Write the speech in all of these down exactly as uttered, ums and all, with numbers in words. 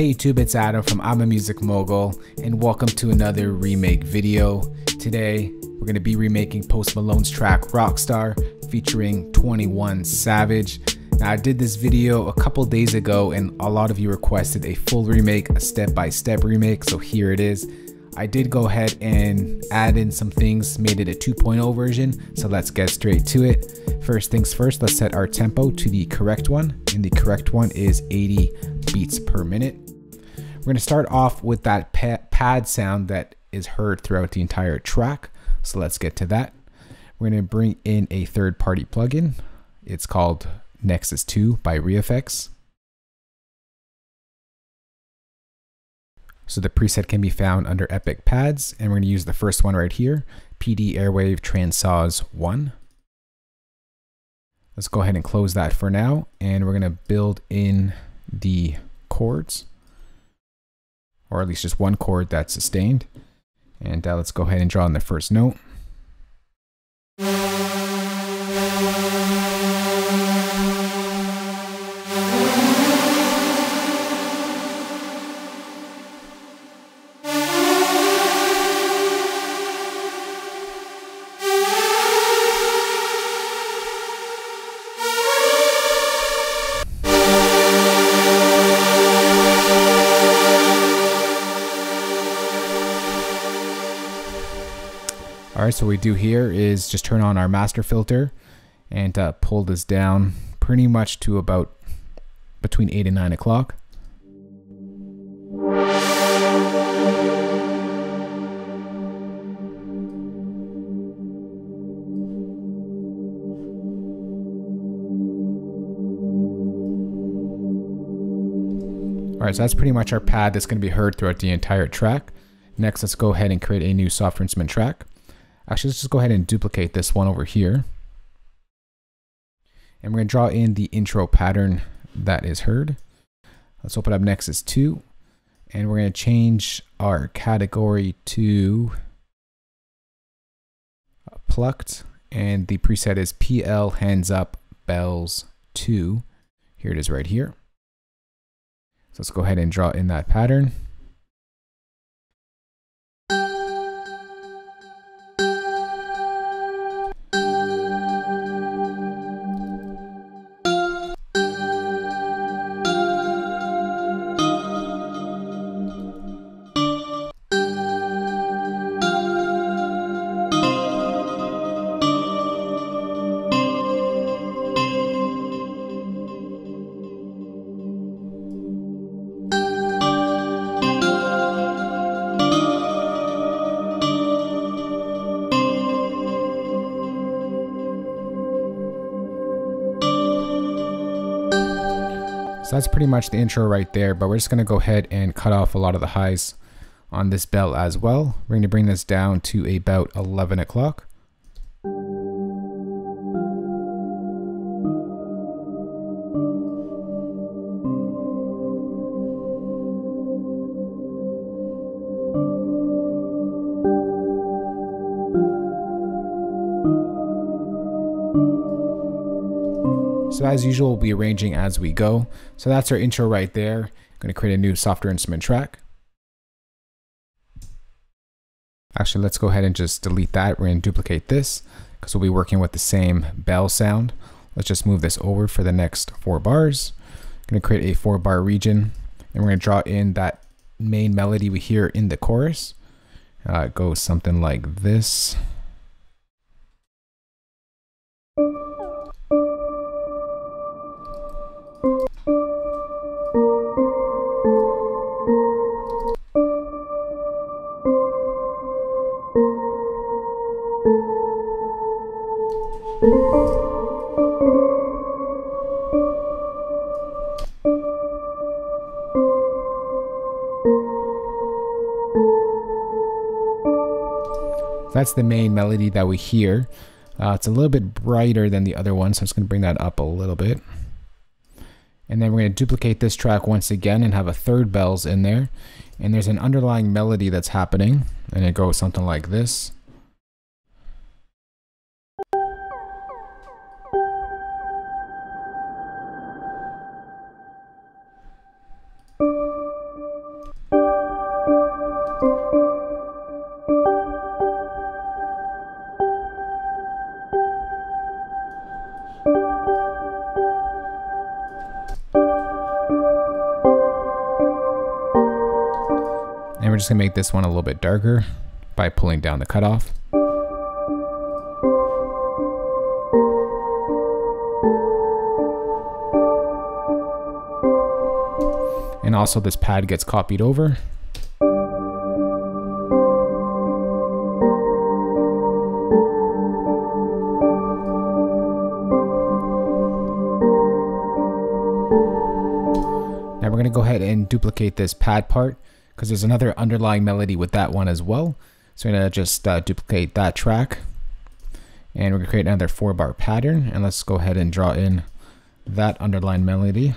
Hey YouTube, it's Adam from I'm a Music Mogul, and welcome to another remake video. Today, we're going to be remaking Post Malone's track Rockstar featuring twenty-one Savage. Now, I did this video a couple days ago, and a lot of you requested a full remake, a step-by-step remake, so here it is. I did go ahead and add in some things, made it a two point oh version, so let's get straight to it. First things first, let's set our tempo to the correct one, and the correct one is eighty beats per minute. We're going to start off with that pad sound that is heard throughout the entire track, so let's get to that. We're going to bring in a third-party plugin. It's called Nexus two by ReFX. So the preset can be found under Epic Pads, and we're going to use the first one right here, P D Airwave Transaws one. Let's go ahead and close that for now, and we're going to build in the chords, or at least just one chord that's sustained. And uh, let's go ahead and draw in the first note. All right, so what we do here is just turn on our master filter and uh, pull this down pretty much to about between eight and nine o'clock. All right, so that's pretty much our pad that's going to be heard throughout the entire track. Next, let's go ahead and create a new software instrument track. Actually, let's just go ahead and duplicate this one over here. And we're going to draw in the intro pattern that is heard. Let's open up Nexus two. And we're going to change our category to plucked. And the preset is P L Hands Up Bells two. Here it is right here. So let's go ahead and draw in that pattern. So that's pretty much the intro right there, but we're just going to go ahead and cut off a lot of the highs on this bell as well. We're going to bring this down to about eleven o'clock. So as usual, we'll be arranging as we go. So that's our intro right there. I'm going to create a new software instrument track. Actually, let's go ahead and just delete that. We're going to duplicate this because we'll be working with the same bell sound. Let's just move this over for the next four bars. I'm going to create a four bar region, and we're going to draw in that main melody we hear in the chorus. Uh, it goes something like this. That's the main melody that we hear. Uh, it's a little bit brighter than the other one, so I'm just going to bring that up a little bit. And then we're going to duplicate this track once again and have a third bells in there. And there's an underlying melody that's happening, and it goes something like this. just gonna make this one a little bit darker by pulling down the cutoff. And also this pad gets copied over. Now we're gonna go ahead and duplicate this pad part because there's another underlying melody with that one as well. So we're gonna just uh, duplicate that track, and we're gonna create another four bar pattern, and let's go ahead and draw in that underlying melody.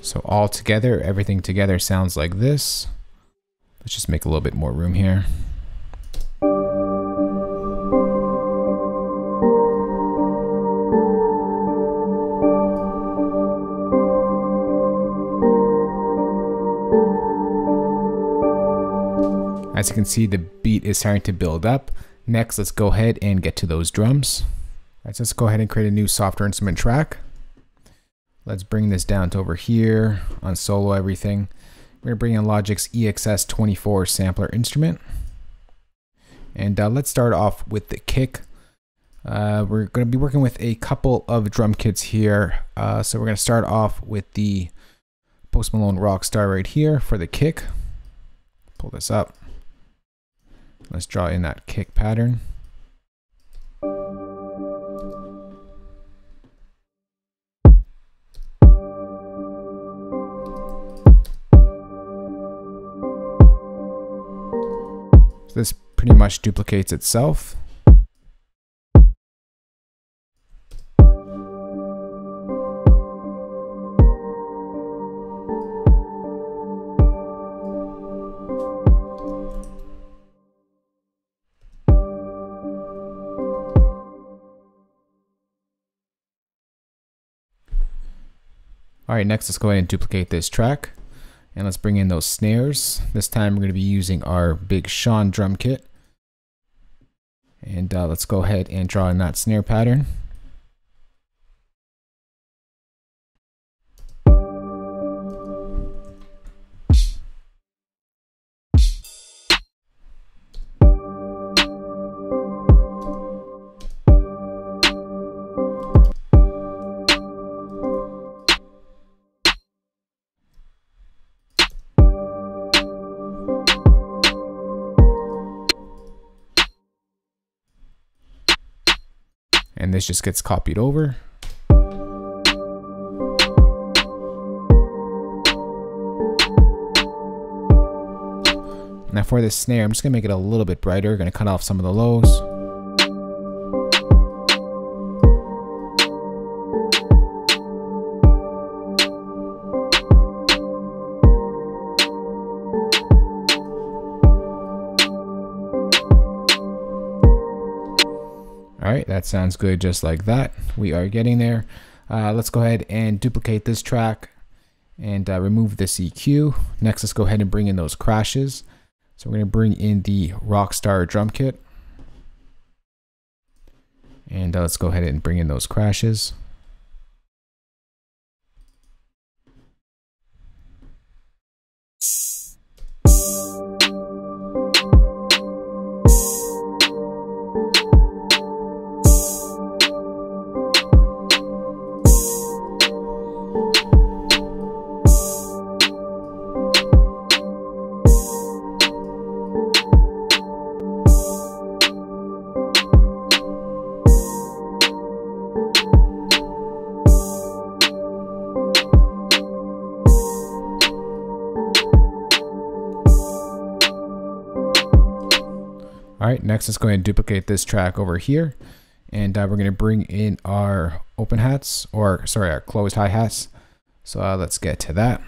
So all together, everything together sounds like this. Let's just make a little bit more room here. As you can see, the beat is starting to build up. Next, let's go ahead and get to those drums. All right, so let's go ahead and create a new software instrument track. Let's bring this down to over here on solo everything. We're gonna bring in Logic's E X S twenty-four sampler instrument. And uh, let's start off with the kick. Uh, we're gonna be working with a couple of drum kits here. Uh, so we're gonna start off with the Post Malone Rockstar right here for the kick. Pull this up. Let's draw in that kick pattern. This pretty much duplicates itself. All right, next let's go ahead and duplicate this track. And let's bring in those snares. This time we're going to be using our Big Sean drum kit. And uh, let's go ahead and draw in that snare pattern. And this just gets copied over. Now for this snare, I'm just gonna make it a little bit brighter. Gonna cut off some of the lows. All right, that sounds good just like that. We are getting there. Uh, let's go ahead and duplicate this track and uh, remove this E Q. Next, let's go ahead and bring in those crashes. So we're gonna bring in the Rockstar drum kit. And uh, let's go ahead and bring in those crashes. All right, next let's go ahead and duplicate this track over here and uh, we're going to bring in our open hats, or sorry, our closed hi-hats. So uh, let's get to that.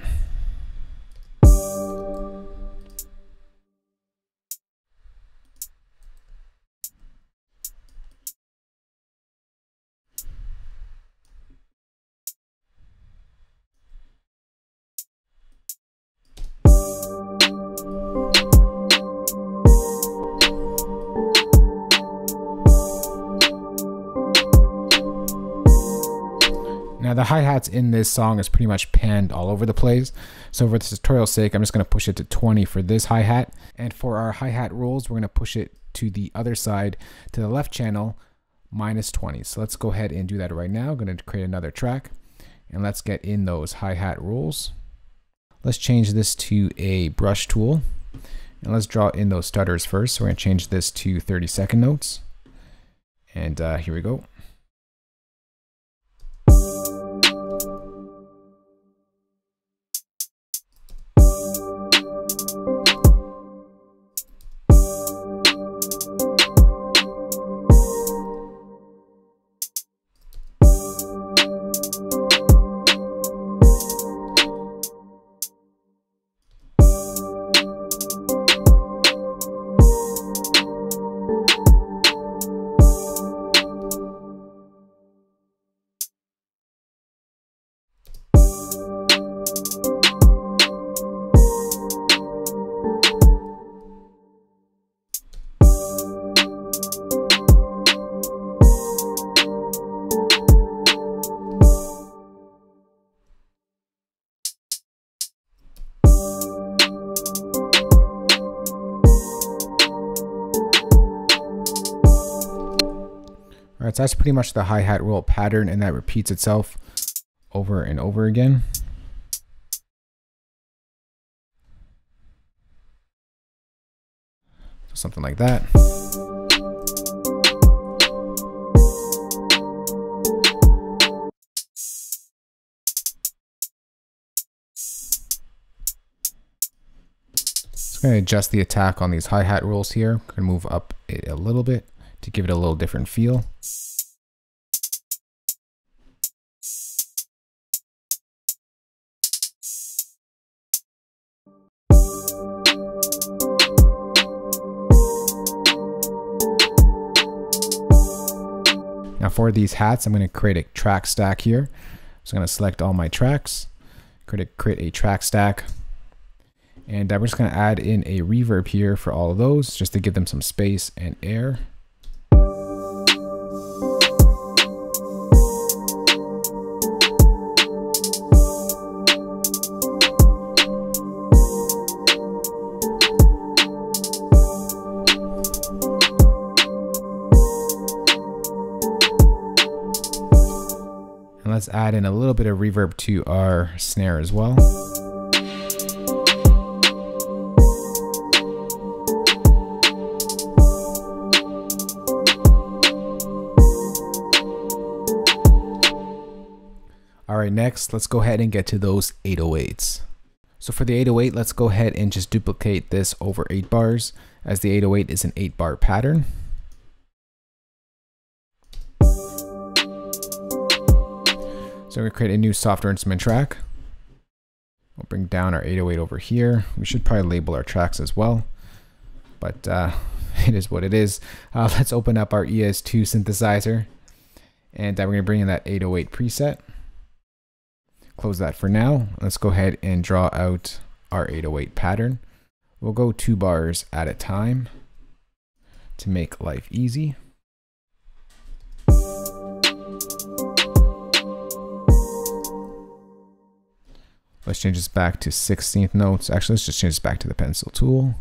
Now the hi-hats in this song is pretty much panned all over the place. So for this tutorial's sake, I'm just going to push it to twenty for this hi-hat. And for our hi-hat rules, we're going to push it to the other side, to the left channel, minus twenty. So let's go ahead and do that right now. I'm going to create another track and let's get in those hi-hat rules. Let's change this to a brush tool and let's draw in those stutters first. So we're going to change this to thirty second notes. And uh, here we go. Alright, so that's pretty much the hi-hat roll pattern, and that repeats itself over and over again. So something like that. So I'm going to adjust the attack on these hi-hat rolls here. I'm going to move up it a little bit to give it a little different feel. Now for these hats, I'm going to create a track stack here. So I'm going to select all my tracks, create a, create a track stack, and uh, we're just going to add in a reverb here for all of those just to give them some space and air. Let's add in a little bit of reverb to our snare as well. All right, next, let's go ahead and get to those eight oh eights. So for the eight oh eight, let's go ahead and just duplicate this over eight bars, as the eight oh eight is an eight bar pattern. So we're going to create a new software instrument track. We'll bring down our eight oh eight over here. We should probably label our tracks as well, but uh, it is what it is. Uh, let's open up our E S two synthesizer, and uh, we're going to bring in that eight oh eight preset. Close that for now. Let's go ahead and draw out our eight oh eight pattern. We'll go two bars at a time to make life easy. Let's change this back to sixteenth notes. Actually, let's just change this back to the pencil tool.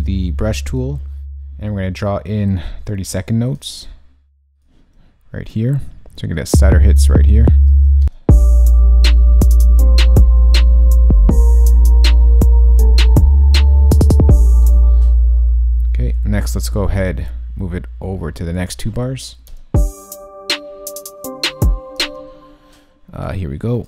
to the brush tool and we're going to draw in thirty second notes right here. So we're going to stutter hits right here. Okay, next let's go ahead, move it over to the next two bars. Uh, here we go.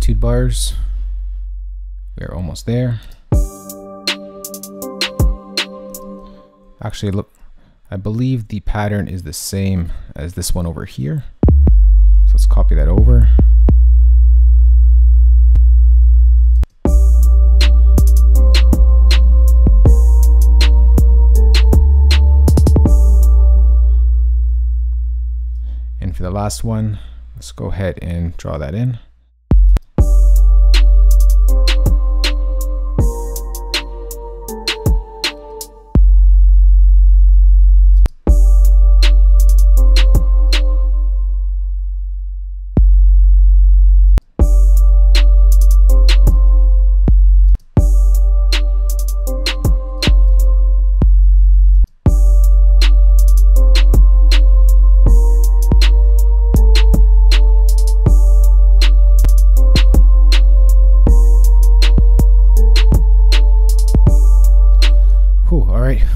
Two bars, we're almost there. Actually, look, I believe the pattern is the same as this one over here, so let's copy that over. And for the last one, let's go ahead and draw that in.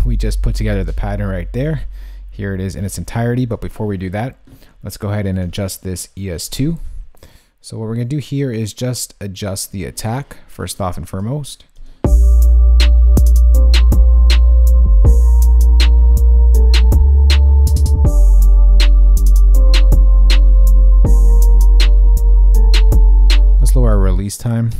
We just put together the pattern right there. Here it is in its entirety, but before we do that, let's go ahead and adjust this E S two. So what we're going to do here is just adjust the attack first off and foremost. Let's lower our release time.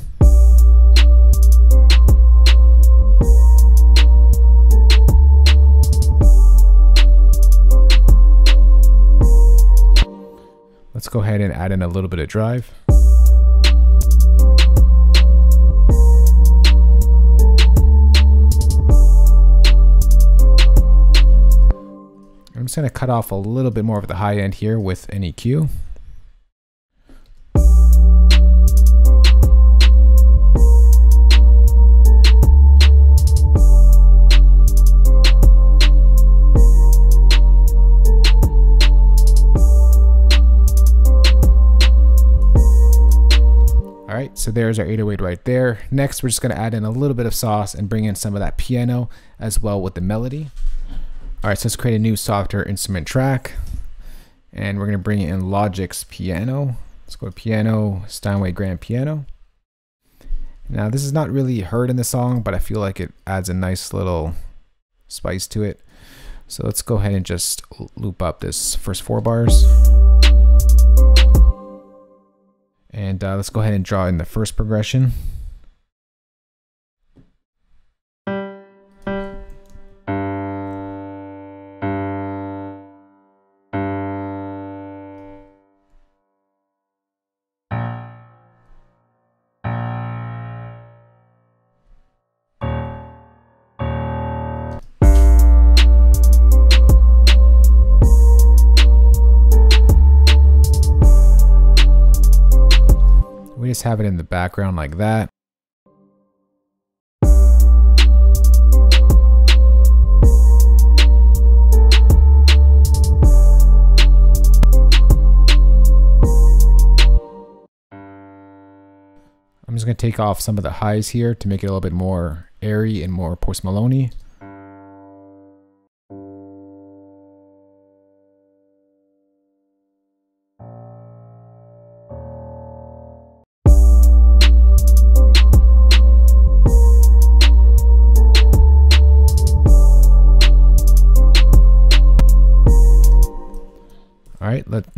Let's go ahead and add in a little bit of drive. I'm just going to cut off a little bit more of the high end here with an E Q. So there's our eight oh eight right there. Next, we're just going to add in a little bit of sauce and bring in some of that piano as well with the melody. All right, so let's create a new softer instrument track. And we're going to bring in Logic's piano. Let's go to piano, Steinway Grand Piano. Now, this is not really heard in the song, but I feel like it adds a nice little spice to it. So let's go ahead and just loop up this first four bars. And uh, let's go ahead and draw in the first progression. Just have it in the background like that. I'm just going to take off some of the highs here to make it a little bit more airy and more Post Malone-y.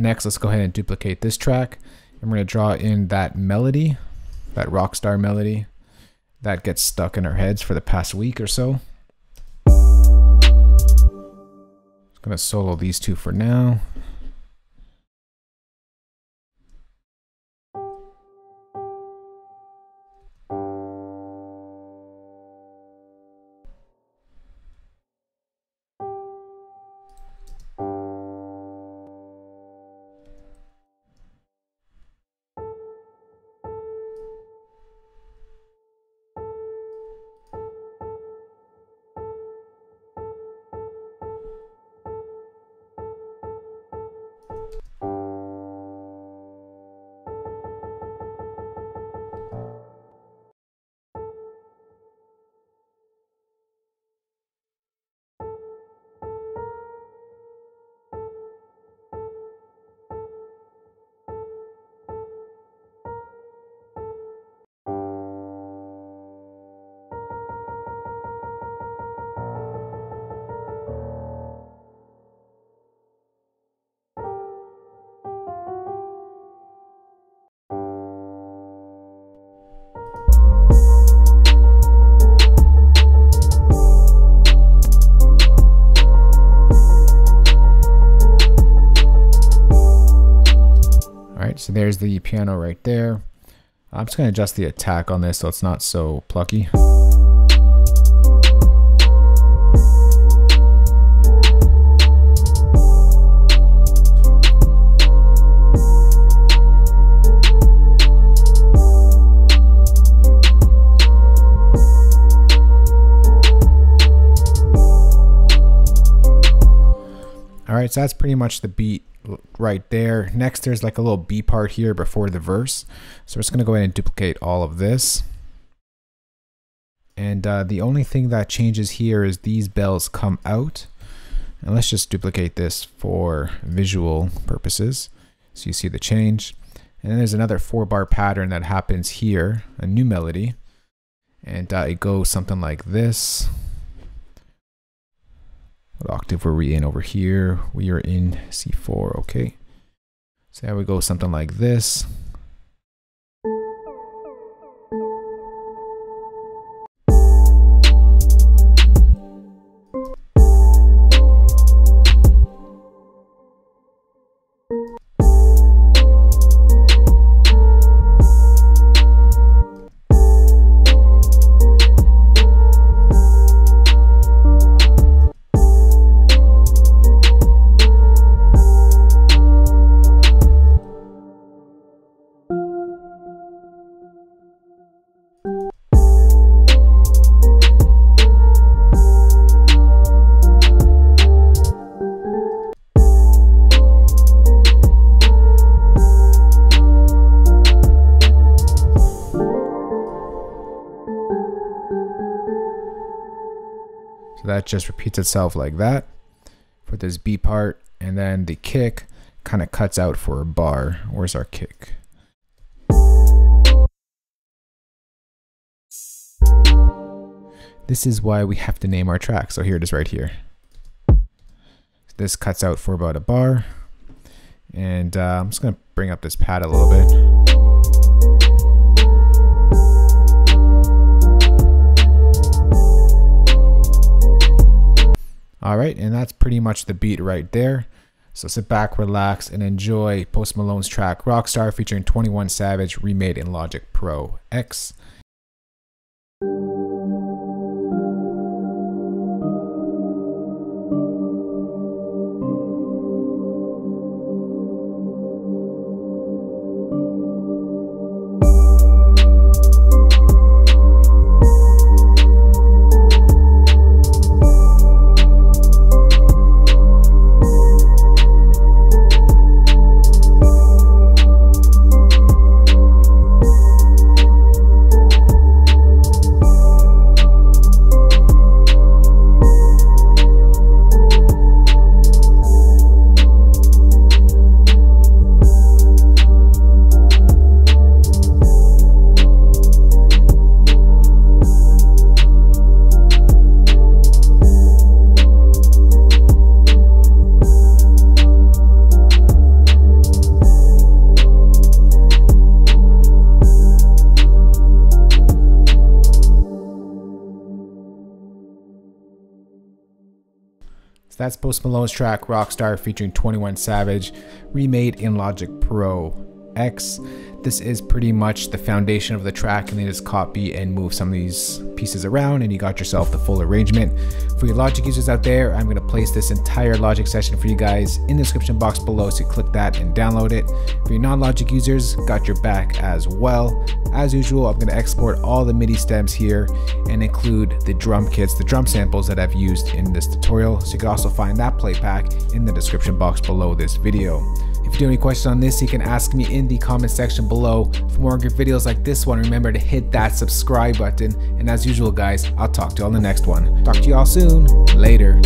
Next, let's go ahead and duplicate this track. And we're going to draw in that melody, that Rockstar melody that gets stuck in our heads for the past week or so. Just going to solo these two for now. So there's the piano right there. I'm just going to adjust the attack on this so it's not so plucky. All right, so that's pretty much the beat right there. Next, there's like a little B part here before the verse. So we're just gonna go ahead and duplicate all of this. And uh, the only thing that changes here is these bells come out. And let's just duplicate this for visual purposes. So you see the change. And then there's another four bar pattern that happens here, a new melody. And uh, it goes something like this. What octave were we in over here? We are in C four, okay. So there we go, something like this. That just repeats itself like that for this B part, and then the kick kind of cuts out for a bar. Where's our kick? This is why we have to name our track. So here it is right here. This cuts out for about a bar, and uh, I'm just gonna bring up this pad a little bit. All right, and that's pretty much the beat right there. So sit back, relax, and enjoy Post Malone's track Rockstar featuring twenty-one Savage, remade in Logic Pro X. So that's Post Malone's track Rockstar featuring twenty-one Savage, remade in Logic Pro X. This is pretty much the foundation of the track, and they just copy and move some of these pieces around and you got yourself the full arrangement. For your Logic users out there, I'm going to place this entire Logic session for you guys in the description box below, so click that and download it. For your non-Logic users, got your back as well. As usual, I'm going to export all the MIDI stems here and include the drum kits, the drum samples that I've used in this tutorial, so you can also find that play pack in the description box below this video. If you do have any questions on this, you can ask me in the comment section below. For more great videos like this one, remember to hit that subscribe button. And as usual, guys, I'll talk to you on the next one. Talk to you all soon. Later.